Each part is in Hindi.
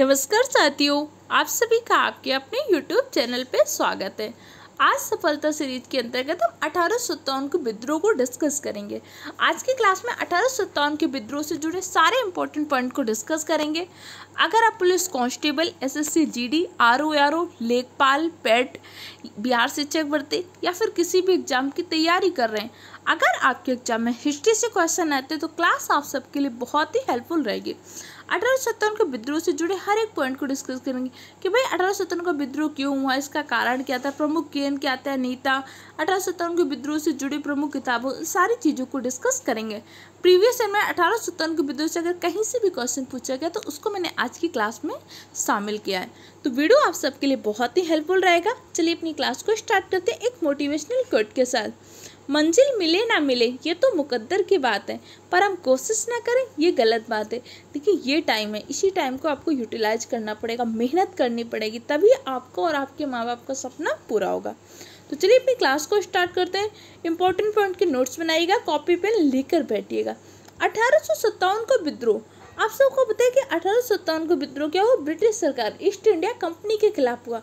नमस्कार साथियों, आप सभी का आपके अपने YouTube चैनल पे स्वागत है। आज सफलता सीरीज के अंतर्गत हम 1857 के विद्रोह को डिस्कस करेंगे। आज की क्लास में 1857 के विद्रोह से जुड़े सारे इंपॉर्टेंट पॉइंट को डिस्कस करेंगे। अगर आप police constable, SSC, GD, RO RO, लेखपाल, पेट, बिहार शिक्षक भर्ती या फिर किसी भी एग्जाम की तैयारी कर रहे हैं, अगर आपके एग्जाम में हिस्ट्री से क्वेश्चन आते हैं तो क्लास आप सबके लिए बहुत ही हेल्पफुल रहेगी। 1857 के विद्रोह से जुड़े हर एक पॉइंट को डिस्कस करेंगे कि भाई 1857 का विद्रोह क्यों हुआ, इसका कारण क्या था, प्रमुख केंद्र क्या था, नेता, 1857 के विद्रोह से जुड़ी प्रमुख किताबों, सारी चीज़ों को डिस्कस करेंगे। प्रीवियस ईयर में 1857 के विद्रोह से अगर कहीं से भी क्वेश्चन पूछा गया तो उसको मैंने आज की क्लास में शामिल किया है, तो वीडियो आप सबके लिए बहुत ही हेल्पफुल रहेगा। चलिए अपनी क्लास को स्टार्ट करते हैं एक मोटिवेशनल कोट के साथ। मंजिल मिले ना मिले ये तो मुकद्दर की बात है, पर हम कोशिश ना करें ये गलत बात है। देखिए ये टाइम है, इसी टाइम को आपको यूटिलाइज करना पड़ेगा, मेहनत करनी पड़ेगी, तभी आपको और आपके माँ बाप का सपना पूरा होगा। तो चलिए अपनी क्लास को स्टार्ट करते हैं। इंपॉर्टेंट पॉइंट के नोट्स बनाइएगा, कॉपी पेन लेकर बैठिएगा। 1857 का विद्रोह, आप सबको पता है कि 1857 का विद्रोह क्या हुआ, ब्रिटिश सरकार ईस्ट इंडिया कंपनी के खिलाफ हुआ।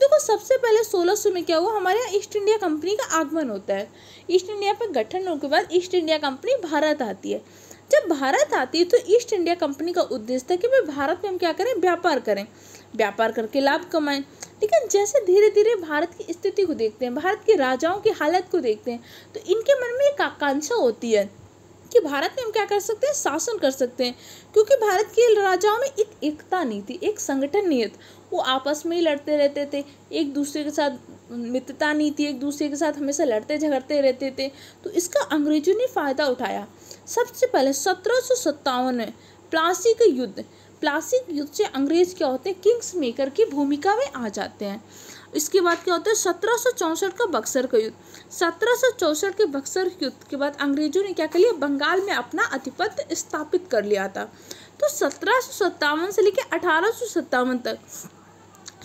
देखो सबसे पहले 1600 में क्या हुआ, हमारे यहाँ ईस्ट इंडिया कंपनी का आगमन होता है। ईस्ट इंडिया पर गठन होने के बाद ईस्ट इंडिया कंपनी भारत आती है। जब भारत आती है तो ईस्ट इंडिया कंपनी का उद्देश्य था कि भाई भारत में हम क्या करें, व्यापार करें, व्यापार करके लाभ कमाएं। लेकिन जैसे धीरे धीरे भारत की स्थिति को देखते हैं, भारत के राजाओं की हालत को देखते हैं, तो इनके मन में एक आकांक्षा होती है कि भारत में हम क्या कर सकते हैं, शासन कर सकते हैं। क्योंकि भारत के राजाओं में एक एकता नहीं थी, एक संगठन नहीं था, वो आपस में ही लड़ते रहते थे, एक दूसरे के साथ मित्रता नहीं थी, एक दूसरे के साथ हमेशा लड़ते झगड़ते रहते थे। तो इसका अंग्रेजों ने फ़ायदा उठाया। सबसे पहले 1757 में प्लासी का युद्ध, प्लासी युद्ध से अंग्रेज क्या होते हैं, किंग्स मेकर की भूमिका में आ जाते हैं। इसके बाद क्या होता है 1764 का बक्सर का युद्ध। 1764 के बक्सर युद्ध के बाद अंग्रेजों ने क्या कर लिया, बंगाल में अपना आधिपत्य स्थापित कर लिया था। तो 1757 से लेकर 1857 तक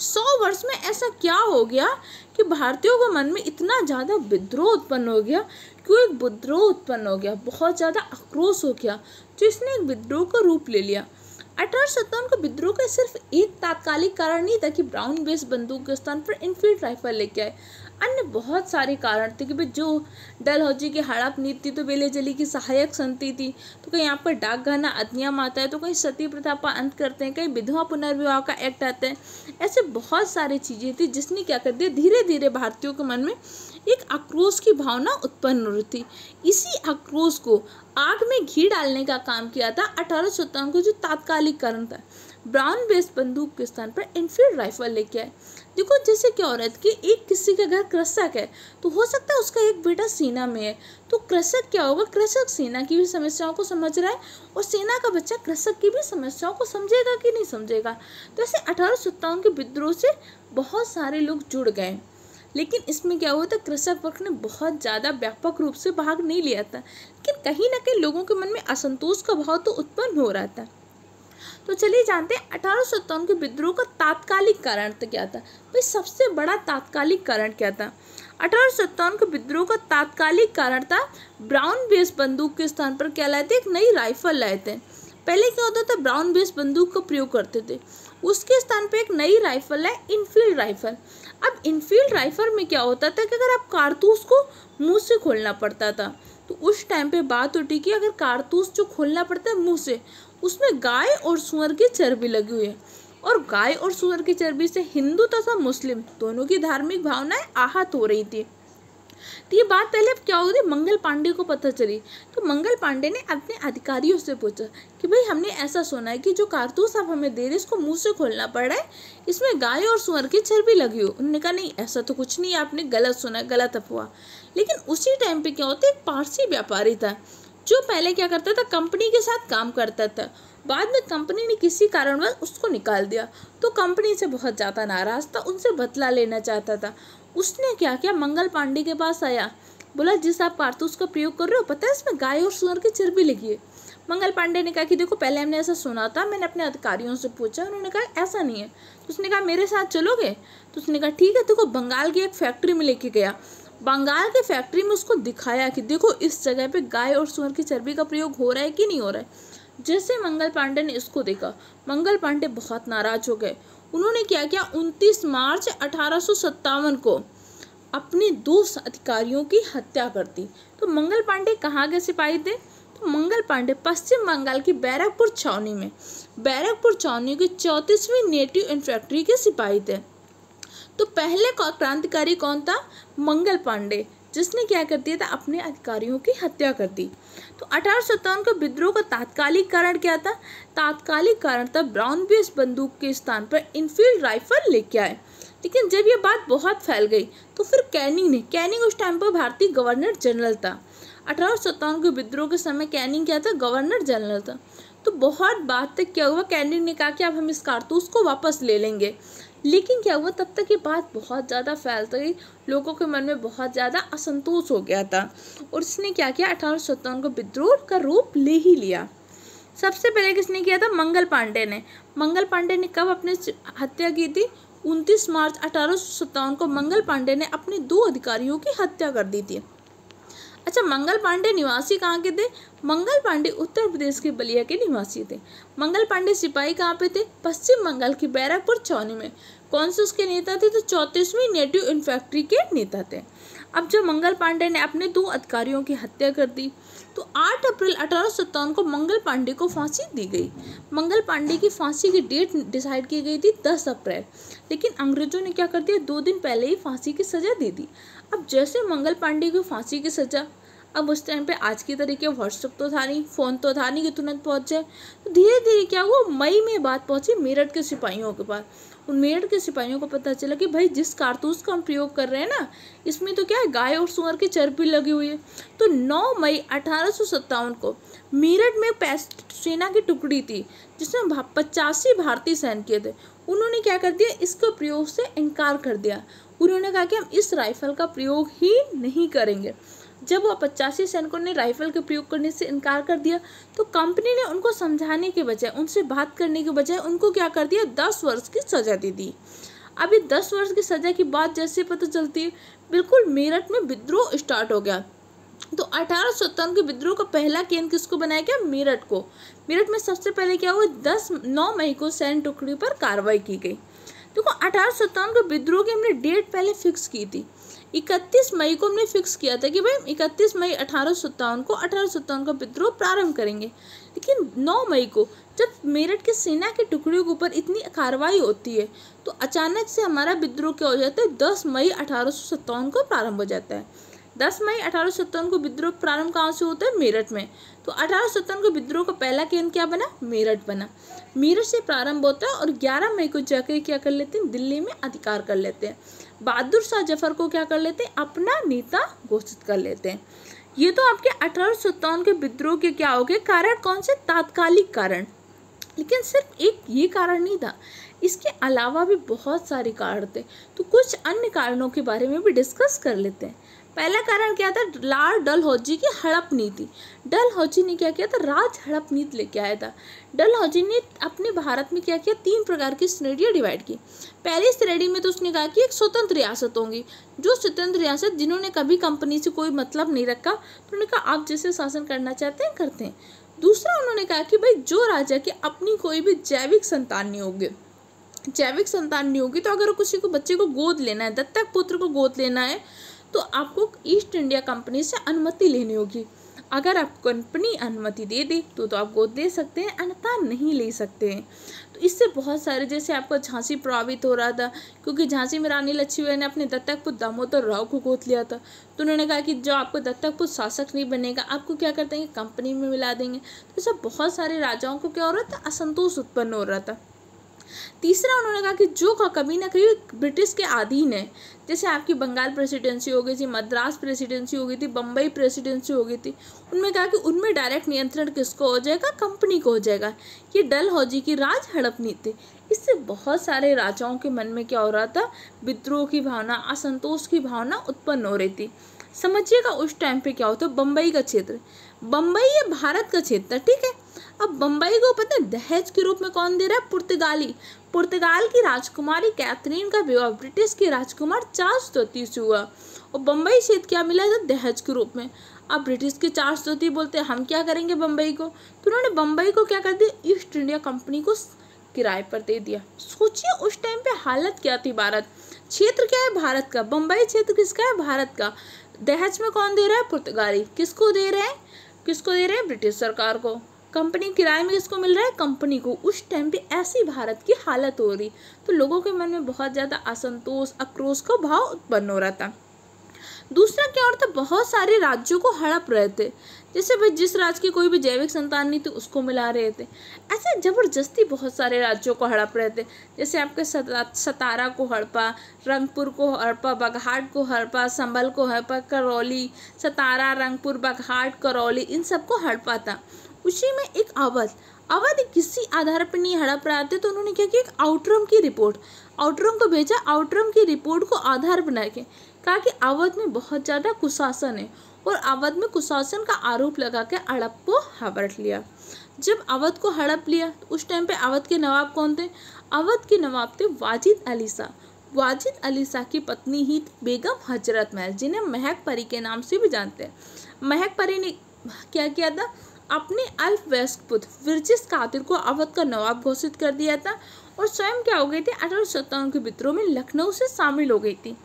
100 वर्ष में ऐसा क्या हो गया कि भारतीयों के मन में इतना ज़्यादा विद्रोह उत्पन्न हो गया, क्यों एक विद्रोह उत्पन्न हो गया, बहुत ज़्यादा आक्रोश हो गया, जिसने एक विद्रोह का रूप ले लिया। 1857 का विद्रोह का सिर्फ एक तात्कालिक कारण नहीं था कि ब्राउन बेस बंदूक के स्थान पर इनफील्ड राइफल लेके आए, अन्य बहुत सारे कारण थे कि भाई जो डलहौजी की हड़प नीति तो बेलेजली की सहायक संति थी, तो कहीं यहाँ पर डाकघराना अधिनियम आता है, तो कहीं सती प्रथा पर अंत करते हैं, कहीं विधवा पुनर्विवाह का एक्ट आता है, ऐसे बहुत सारी चीज़ें थी जिसने क्या कर दिया, धीरे धीरे भारतीयों के मन में एक आक्रोश की भावना उत्पन्न हो रही थी। इसी आक्रोश को आग में घी डालने का काम किया था 1857 को, जो तात्कालिक कारण था, ब्राउन बेस बंदूक के स्थान पर एनफील्ड राइफल लेके आए। देखो जैसे क्या हो रहा है कि एक किसी का घर कृषक है, तो हो सकता है उसका एक बेटा सेना में है, तो कृषक क्या होगा, कृषक सेना की भी समस्याओं को समझ रहा है और सेना का बच्चा कृषक की भी समस्याओं को समझेगा कि नहीं समझेगा। तो ऐसे 1857 के विद्रोह से बहुत सारे लोग जुड़ गए, लेकिन इसमें क्या हुआ था, कृषक वर्ग ने बहुत ज़्यादा व्यापक रूप से भाग नहीं लिया था, लेकिन कहीं ना कहीं लोगों के मन में असंतोष का भाव तो उत्पन्न हो रहा था। तो चलिए जानते हैं 1857 के विद्रोह का तात्कालिक कारण तो क्या था, भाई सबसे बड़ा तात्कालिक कारण क्या था। 1857 के विद्रोह का तात्कालिक कारण था ब्राउन बेस बंदूक के स्थान पर क्या लाए थे, एक नई राइफल लाए थे। पहले क्या होता था, ब्राउन बेस बंदूक का प्रयोग करते थे, उसके स्थान पे एक नई राइफल है, इनफील्ड राइफल। अब इनफील्ड राइफल में क्या होता था कि अगर आप कारतूस को मुंह से खोलना पड़ता था, तो उस टाइम पे बात उठी कि अगर कारतूस जो खोलना पड़ता है मुंह से, उसमें गाय और सूअर की चर्बी लगी हुई है, और गाय और सूअर की चर्बी से हिंदू तथा मुस्लिम दोनों की धार्मिक भावनाएँ आहत हो रही थी। तो ये बात पहले क्या हो रही, मंगल पांडे को पता चली। तो मंगल पांडे ने अपने अधिकारियों से पूछा कि भाई हमने ऐसा सुना है कि जो कारतूस आप हमें दे रहे, इसको मुंह से खोलना पड़ रहा है, इसमें गाय और सूअर की चर्बी लगी हो। उन्होंने कहा नहीं, ऐसा तो कुछ नहीं, आपने गलत सुना, गलत अफवाह। लेकिन उसी टाइम पे क्या होता है, एक पारसी व्यापारी था जो पहले क्या करता था, कंपनी के साथ काम करता था, बाद में कंपनी ने किसी कारणवश उसको निकाल दिया, तो कंपनी से बहुत ज़्यादा नाराज़ था, उनसे बदला लेना चाहता था। उसने क्या किया, मंगल पांडे के पास आया, बोला जिस आप कारतूस का प्रयोग कर रहे हो, पता है इसमें गाय और सूअर की चर्बी लगी है। मंगल पांडे ने कहा कि देखो पहले हमने ऐसा सुना था, मैंने अपने अधिकारियों से पूछा, उन्होंने कहा ऐसा नहीं है। तो उसने कहा मेरे साथ चलोगे, तो उसने कहा ठीक है। देखो बंगाल की एक फैक्ट्री में लेके गया, बंगाल के फैक्ट्री में उसको दिखाया कि देखो इस जगह पर गाय और सूअर की चर्बी का प्रयोग हो रहा है कि नहीं हो रहा है। जैसे मंगल पांडे ने इसको देखा, मंगल पांडे बहुत नाराज हो गए। उन्होंने क्या किया, 29 मार्च 1857 को अपने 2 अधिकारियों की हत्या कर दी। तो मंगल पांडे कहाँ के सिपाही थे? तो मंगल पांडे पश्चिम बंगाल की बैरकपुर छावनी में, बैरकपुर छावनी के 34वीं नेटिव इन्फेंट्री के सिपाही थे। तो पहले क्रांतिकारी कौन था? मंगल पांडे, जिसने क्या कर दिया था, अपने अधिकारियों की हत्या कर दी। तो 1857 का विद्रोह का तात्कालिक कारण क्या था? तात्कालिक कारण था ब्राउन बेस बंदूक के स्थान पर इनफील्ड राइफल लेके आए। लेकिन जब ये बात बहुत फैल गई तो फिर कैनिंग ने, कैनिंग उस टाइम पर भारतीय गवर्नर जनरल था, 1857 के विद्रोह के समय कैनिंग क्या था, गवर्नर जनरल था। तो बहुत बात तक क्या हुआ, कैनिंग ने कहा कि अब हम इस कारतूस को वापस ले लेंगे। लेकिन क्या हुआ, तब तक ये बात बहुत ज़्यादा फैलती गई, लोगों के मन में बहुत ज़्यादा असंतोष हो गया था और इसने क्या किया, 1857 को विद्रोह का रूप ले ही लिया। सबसे पहले किसने किया था? मंगल पांडे ने। मंगल पांडे ने कब अपने हत्या की थी? 29 मार्च 1857 को मंगल पांडे ने अपने 2 अधिकारियों की हत्या कर दी थी। अच्छा, मंगल पांडे निवासी कहाँ के थे? मंगल पांडे उत्तर प्रदेश के बलिया के निवासी थे। मंगल पांडे सिपाही कहाँ पे थे? पश्चिम बंगाल की बैरकपुर छावनी में। कौन से उसके नेता थे? तो 34वीं नेटिव इन्फेंट्री के नेता थे। अब जब मंगल पांडे ने अपने 2 अधिकारियों की हत्या कर दी तो 8 अप्रैल 1857 को मंगल पांडे को फांसी दी गई। मंगल पांडे की फांसी की डेट डिसाइड की गई थी 10 अप्रैल, लेकिन अंग्रेजों ने क्या कर दिया, 2 दिन पहले ही फांसी की सज़ा दे दी। अब जैसे मंगल पांडे को फांसी की सज़ा, अब उस टाइम पे आज की तरीके व्हाट्सअप तो था नहीं, फ़ोन तो था नहीं कि तुरंत पहुँच जाए। तो धीरे धीरे क्या हुआ, मई में बात पहुँची मेरठ के सिपाहियों के पास। उन मेरठ के सिपाहियों को पता चला कि भाई जिस कारतूस का हम प्रयोग कर रहे हैं ना, इसमें तो क्या है, गाय और सूअर की चर्बी लगी हुई है। तो 9 मई 1857 को मेरठ में सेना की टुकड़ी थी जिसमें 85 भारतीय सैनिक थे। उन्होंने क्या कर दिया, इसके प्रयोग से इनकार कर दिया। उन्होंने कहा कि हम इस राइफल का प्रयोग ही नहीं करेंगे। जब वह 85 सैनिकों ने राइफल के प्रयोग करने से इनकार कर दिया तो कंपनी ने उनको समझाने के बजाय, उनसे बात करने के बजाय उनको क्या कर दिया, 10 वर्ष की सज़ा दे दी। अभी 10 वर्ष की सज़ा की बात जैसे पता चलती है, बिल्कुल मेरठ में विद्रोह स्टार्ट हो गया। तो 1857 के विद्रोह का पहला केंद्र किसको बनाया गया, मेरठ को। मेरठ में सबसे पहले क्या हुआ, 9 मई को सैन्य टुकड़ी पर कार्रवाई की गई। देखो, 1857 के विद्रोह की हमने डेट पहले फिक्स की थी, 31 मई को हमने फिक्स किया था कि भाई 31 मई 1857 को 1857 का विद्रोह प्रारंभ करेंगे। लेकिन 9 मई को जब मेरठ के सेना के टुकड़ियों के ऊपर इतनी कार्रवाई होती है तो अचानक से हमारा विद्रोह क्या हो जाता है, 10 मई 1857 को प्रारंभ हो जाता है। 10 मई 1857 को विद्रोह प्रारंभ कहाँ से होता है, मेरठ में। तो 1857 को विद्रोह का पहला केंद्र क्या बना, मेरठ बना। मेरठ से प्रारंभ होता है और 11 मई को जाकर क्या कर लेते हैं, दिल्ली में अधिकार कर लेते हैं। बहादुर शाह जफर को क्या कर लेते हैं, अपना नेता घोषित कर लेते हैं। ये तो आपके 1857 के विद्रोह के क्या हो गए, कारण कौन से, तात्कालिक कारण। लेकिन सिर्फ एक ये कारण नहीं था, इसके अलावा भी बहुत सारे कारण थे। तो कुछ अन्य कारणों के बारे में भी डिस्कस कर लेते हैं। पहला कारण क्या था, लॉर्ड डलहौजी की हड़प नीति। डलहौजी ने क्या किया था, राज हड़प नीति लेके आया था। डलहौजी ने अपने भारत में क्या किया, 3 प्रकार की श्रेणियाँ डिवाइड की। पहली श्रेणी में तो उसने कहा कि एक स्वतंत्र रियासत होंगी, जो स्वतंत्र रियासत जिन्होंने कभी कंपनी से कोई मतलब नहीं रखा, तो उन्होंने कहा आप जैसे शासन करना चाहते हैं करते हैं। दूसरा उन्होंने कहा कि भाई जो राजा की अपनी कोई भी जैविक संतान नहीं होगी, जैविक संतान नहीं होगी तो अगर किसी को बच्चे को गोद लेना है, दत्तक पुत्र को गोद लेना है तो आपको ईस्ट इंडिया कंपनी से अनुमति लेनी होगी। अगर आप कंपनी अनुमति दे दे तो आप गोद ले सकते हैं, अन्यथा नहीं ले सकते हैं। तो इससे बहुत सारे, जैसे आपका झांसी प्रभावित हो रहा था, क्योंकि झांसी में रानी लक्ष्मीबाई ने अपने दत्तक पुत्र दामोदर राव को गोद लिया था। तो उन्होंने कहा कि जो आपको दत्तक पुत्र शासक नहीं बनेगा, आपको क्या कर देंगे, कंपनी में मिला देंगे। तो सब बहुत सारे राजाओं को क्या हो रहा था, असंतोष उत्पन्न हो रहा था। तीसरा उन्होंने कहा कि जो कभी ना कभी ब्रिटिश के अधीन है, जैसे आपकी बंगाल प्रेसिडेंसी हो गई थी, मद्रास प्रेसिडेंसी हो गई थी, बम्बई प्रेसिडेंसी हो गई थी, उनमें कहा कि उनमें डायरेक्ट नियंत्रण किसको हो जाएगा, कंपनी को हो जाएगा। ये डलहौजी की राज हड़प नीति। इससे बहुत सारे राजाओं के मन में क्या हो रहा था, विद्रोह की भावना, असंतोष की भावना उत्पन्न हो रही थी। समझिएगा उस टाइम पे क्या होता है, बम्बई का क्षेत्र, बम्बई ये भारत का क्षेत्र, ठीक है। अब बम्बई को पता है दहेज के रूप में कौन दे रहा है, पुर्तगाली। पुर्तगाल की राजकुमारी कैथरीन का विवाह ब्रिटिश के राजकुमार चार्ल्स III से हुआ और बम्बई क्षेत्र क्या मिला था, दहेज के रूप में। आप ब्रिटिश के 403 बोलते हैं, हम क्या करेंगे बम्बई को। तो उन्होंने बम्बई को क्या कर दिया, ईस्ट इंडिया कंपनी को किराए पर दे दिया। सोचिए उस टाइम पे हालत क्या थी। भारत क्षेत्र क्या है, भारत का। बम्बई क्षेत्र किसका है, भारत का। दहेज में कौन दे रहा है, पुर्तगाली। किसको दे रहे हैं, किसको दे रहे हैं, ब्रिटिश सरकार को। कंपनी किराए में किसको मिल रहा है, कंपनी को। उस टाइम पे ऐसी भारत की हालत हो रही, तो लोगों के मन में बहुत ज़्यादा असंतोष, आक्रोश का भाव उत्पन्न हो रहा था। दूसरा क्या और था, बहुत सारे राज्यों को हड़प रहे थे। जैसे भाई जिस राज्य की कोई भी जैविक संतान नहीं थी उसको मिला रहे थे। ऐसे ज़बरदस्ती बहुत सारे राज्यों को हड़प रहे थे। जैसे आपके सतारा को हड़पा, रंगपुर को हड़पा, बाघाट को हड़पा, संभल को हड़पा, करौली। सतारा, रंगपुर, बाघाट, करौली, इन सबको हड़पा था। उसी में एक अवध, अवध किसी आधार पर नहीं हड़प रहे थे, तो उन्होंने क्या किया, एक आउटरम की रिपोर्ट, आउटरम को भेजा। आउटरम की रिपोर्ट को आधार बना के कहा कि अवध में बहुत ज़्यादा कुशासन है, और अवध में कुशासन का आरोप लगा के हड़प को हड़प लिया। जब अवध को हड़प लिया, उस टाइम पे अवध के नवाब कौन थे, अवध के नवाब थे वाजिद अली शाह। वाजिद अली शाह की पत्नी ही बेगम हजरत महल, जिन्हें महक परी के नाम से भी जानते हैं। महक परी ने क्या किया था, अपने अल्फ वयस्क पुत्र विरजिस कादिर को अवध का नवाब घोषित कर दिया था, और स्वयं क्या हो गई थी, 1857 के विद्रोह में लखनऊ से शामिल हो गई थी।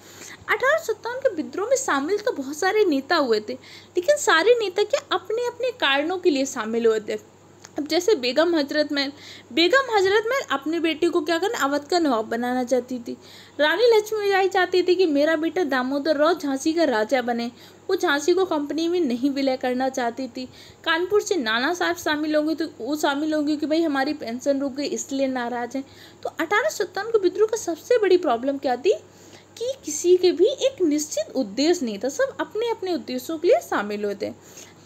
1857 के विद्रोह में शामिल तो बहुत सारे नेता हुए थे, लेकिन सारे नेता के अपने अपने कारणों के लिए शामिल हुए थे। अब जैसे बेगम हजरत महल, बेगम हजरत महल अपने बेटे को क्या करना, अवध का नवाब बनाना चाहती थी। रानी लक्ष्मीबाई चाहती थी कि मेरा बेटा दामोदर राव झांसी का राजा बने। वो झांसी को कंपनी में नहीं विलय करना चाहती थी। कानपुर से नाना साहब शामिल होंगे, तो वो शामिल होंगे कि भाई हमारी पेंशन रुक गई, इसलिए नाराज हैं। तो 1857 के विद्रोह का सबसे बड़ी प्रॉब्लम क्या थी कि किसी के भी एक निश्चित उद्देश्य नहीं था, सब अपने अपने उद्देश्यों के लिए शामिल होते।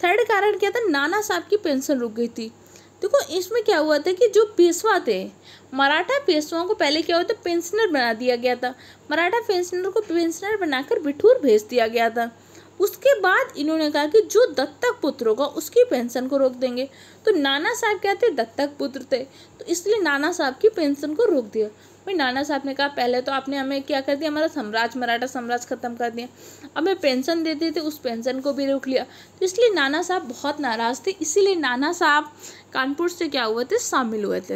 थर्ड कारण क्या था, नाना साहब की पेंशन रुक गई थी। देखो इसमें क्या हुआ था कि जो पेशवा थे, मराठा पेशवाओं को पहले क्या होता, पेंशनर बना दिया गया था। मराठा पेंशनर को पेंशनर बनाकर बिठूर भेज दिया गया था। उसके बाद इन्होंने कहा कि जो दत्तक पुत्र होगा उसकी पेंशन को रोक देंगे। तो नाना साहब क्या थे, दत्तक पुत्र थे, तो इसलिए नाना साहब की पेंशन को रोक दिया। भाई नाना साहब ने कहा पहले तो आपने हमें क्या कर दिया, हमारा साम्राज्य, मराठा साम्राज्य ख़त्म कर दिया, हमें पेंशन देते थे उस पेंशन को भी रोक लिया। तो इसलिए नाना साहब बहुत नाराज़ थे, इसीलिए नाना साहब कानपुर से क्या हुए थे, शामिल हुए थे।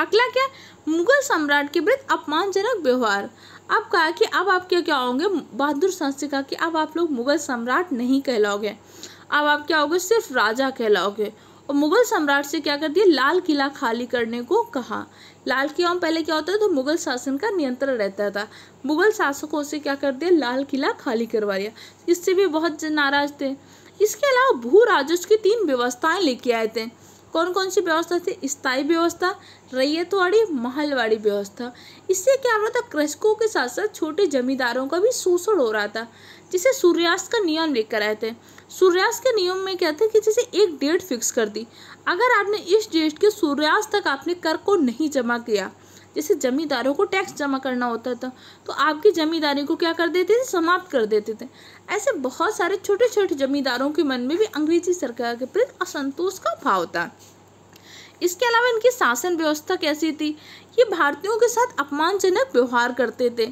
अगला क्या, मुगल सम्राट के विरुद्ध अपमानजनक व्यवहार। अब कहा कि अब आप क्या क्या होंगे, बहादुर शाह से कहा कि अब आप लोग मुगल सम्राट नहीं कहलाओगे, अब आप क्या होगे, सिर्फ राजा कहलाओगे। और मुगल सम्राट से क्या कर दिया, लाल किला खाली करने को कहा। लाल किला में पहले क्या होता था, तो मुगल शासन का नियंत्रण रहता था। मुगल शासकों से क्या कर दिया, लाल किला खाली करवा दिया, इससे भी बहुत नाराज थे। इसके अलावा भू राजस्व की 3 व्यवस्थाएँ लेके आए थे। कौन कौन सी व्यवस्था थी, स्थायी व्यवस्था, रैयतवाड़ी, महलवाड़ी व्यवस्था। इससे क्या हो रहा था, कृषकों के साथ साथ छोटे जमींदारों का भी शोषण हो रहा था। जिसे सूर्यास्त का नियम लेकर आए थे। सूर्यास्त के नियम में क्या था कि जैसे एक डेट फिक्स कर दी, अगर आपने इस डेट के सूर्यास्त तक आपने कर को नहीं जमा किया, जैसे जमींदारों को टैक्स जमा करना होता था, तो आपकी जमींदारी को क्या कर देते थे, समाप्त कर देते थे। ऐसे बहुत सारे छोटे छोटे जमींदारों के मन में भी अंग्रेजी सरकार के प्रति असंतोष का भाव था। इसके अलावा इनकी शासन व्यवस्था कैसी थी, ये भारतीयों के साथ अपमानजनक व्यवहार करते थे।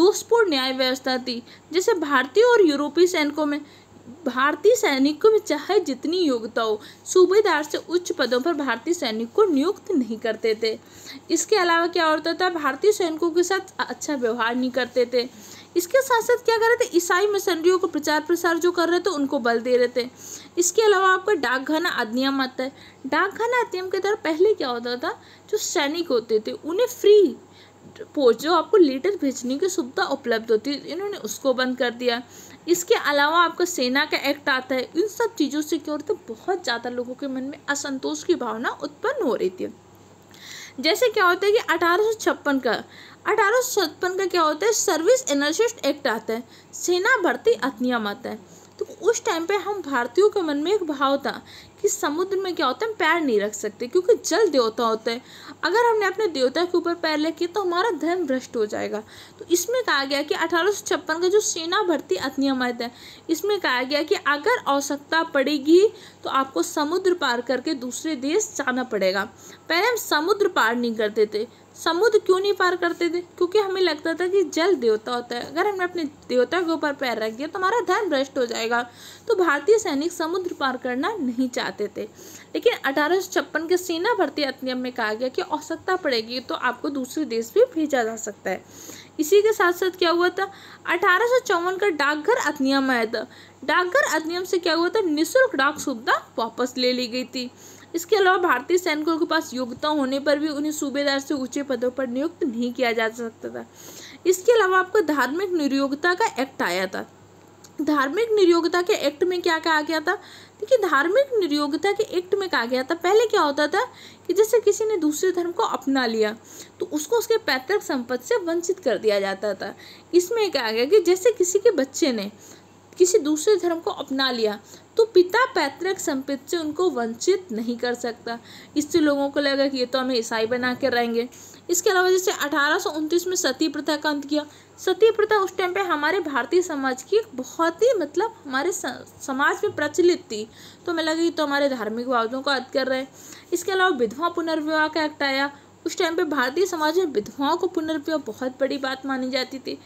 दोषपूर्ण न्याय व्यवस्था थी, जैसे भारतीय और यूरोपीय सैनिकों में, भारतीय सैनिकों में चाहे जितनी योग्यता हो, सूबेदार से उच्च पदों पर भारतीय सैनिक को नियुक्त नहीं करते थे। इसके अलावा क्या होता था, भारतीय सैनिकों के साथ अच्छा व्यवहार नहीं करते थे। इसके साथ साथ क्या कर रहे थे, ईसाई मिशनरियों को प्रचार प्रसार जो कर रहे थे उनको बल दे रहे थे। इसके अलावा आपका डाकखाना अधिनियम आता है। डाकखाना अधिनियम के तहत पहले क्या होता था, जो सैनिक होते थे उन्हें फ्री पोस्ट, जो आपको लेटर भेजने की सुविधा उपलब्ध होती है, इन्होंने उसको बंद कर दिया। इसके अलावा आपका सेना का एक्ट आता है। इन सब चीज़ों से क्या होता है, बहुत ज़्यादा लोगों के मन में असंतोष की भावना उत्पन्न हो रही थी। जैसे क्या होता है कि 1856 का 1856 का क्या होता है, सर्विस एनलिस्टमेंट एक्ट आता है, सेना भर्ती अधिनियम आता है। तो उस टाइम पे हम भारतीयों के मन में एक भाव था कि समुद्र में क्या होता है, पैर नहीं रख सकते, क्योंकि जल देवता होता है। अगर हमने अपने देवता के ऊपर पैर रखे तो हमारा धर्म भ्रष्ट हो जाएगा। तो इसमें कहा गया कि 1856 का जो सेना भर्ती अधिनियम है, इसमें कहा गया कि अगर आवश्यकता पड़ेगी तो आपको समुद्र पार करके दूसरे देश जाना पड़ेगा। पहले हम समुद्र पार नहीं करते थे, समुद्र क्यों नहीं पार करते थे? क्योंकि हमें लगता था कि जल देवता होता है, अगर हमने अपने देवता के ऊपर पैर रख दिया तो हमारा धर्म भ्रष्ट हो जाएगा। तो भारतीय सैनिक समुद्र पार करना नहीं चाहते थे। लेकिन 1856 के सेना भर्ती अधिनियम में कहा गया कि आवश्यकता पड़ेगी तो आपको दूसरे देश भी भेजा जा सकता है। इसी के साथ साथ क्या हुआ था, 1854 का डाकघर अधिनियम आया था। डाकघर अधिनियम से क्या हुआ था, निःशुल्क डाक सुविधा वापस ले ली गई थी। इसके अलावा भारतीय सैनिकों के पास योग्यता होने पर भी उन्हें सूबेदार से ऊंचे पदों पर नियुक्त नहीं किया जा सकता था। इसके अलावा आपको धार्मिक निर्योग्यता का एक्ट आया था। धार्मिक निर्योग्यता के एक्ट में क्या कहा गया था? देखिए, धार्मिक निर्योग्यता के एक्ट में कहा गया था, पहले क्या होता था कि जैसे किसी ने दूसरे धर्म को अपना लिया तो उसको उसके पैतृक संपत्ति से वंचित कर दिया जाता था। इसमें कहा गया कि जैसे किसी के बच्चे ने किसी दूसरे धर्म को अपना लिया तो पिता पैतृक संपत्ति से उनको वंचित नहीं कर सकता। इससे लोगों को लगा कि ये तो हमें ईसाई बना कर रहेंगे। इसके अलावा जैसे 1829 में सती प्रथा का अंत किया। सती प्रथा उस टाइम पे हमारे भारतीय समाज की बहुत ही मतलब हमारे समाज में प्रचलित थी, तो हमें लगा कि तो हमारे धार्मिक वादों का अंत कर रहे हैं। इसके अलावा विधवा पुनर्विवाह का एक्ट आया। उस टाइम पर भारतीय समाज में विधवाओं को पुनर्विवाह बहुत बड़ी बात मानी जाती थी।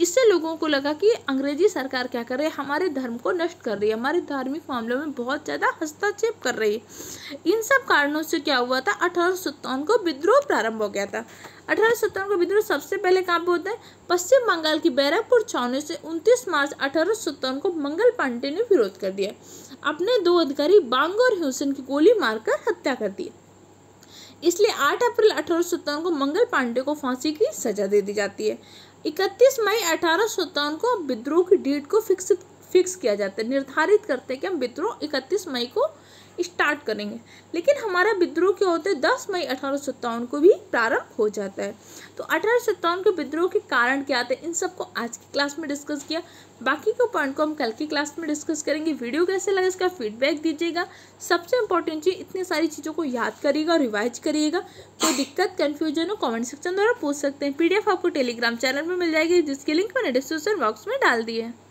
इससे लोगों को लगा कि अंग्रेजी सरकार क्या कर रही है, हमारे धर्म को नष्ट कर रही है, हमारे धार्मिक मामलों में बहुत ज़्यादा हस्तक्षेप कर रही है। इन सब कारणों से क्या हुआ था, 1857 को विद्रोह प्रारंभ हो गया था। 1857 का विद्रोह सबसे पहले कहाँ पर होता है, पश्चिम बंगाल की बैरकपुर छावनी से 29 मार्च 1857 को मंगल पांडे ने विरोध कर दिया। अपने दो अधिकारी बांग और ह्यूसन की गोली मारकर हत्या कर दी। इसलिए 8 अप्रैल 1857 को मंगल पांडे को फांसी की सजा दे दी जाती है। 31 मई 1857 को विद्रोह की डेट को फिक्स किया जाता है, निर्धारित करते हैं कि हम विद्रोह 31 मई को स्टार्ट करेंगे। लेकिन हमारा विद्रोह क्या होता है, 10 मई 1857 को भी प्रारंभ हो जाता है। तो 1857 के विद्रोह के कारण क्या आते हैं, इन सबको आज की क्लास में डिस्कस किया। बाकी के पॉइंट को हम कल की क्लास में डिस्कस करेंगे। वीडियो कैसे लगा इसका फीडबैक दीजिएगा। सबसे इंपॉर्टेंट चीज़, इतनी सारी चीज़ों को याद करिएगा और रिवाइज करिएगा। कोई दिक्कत कन्फ्यूजन हो कमेंट सेक्शन द्वारा पूछ सकते हैं। PDF आपको टेलीग्राम चैनल में मिल जाएगी, जिसकी लिंक मैंने डिस्क्रिप्शन बॉक्स में डाल दी है।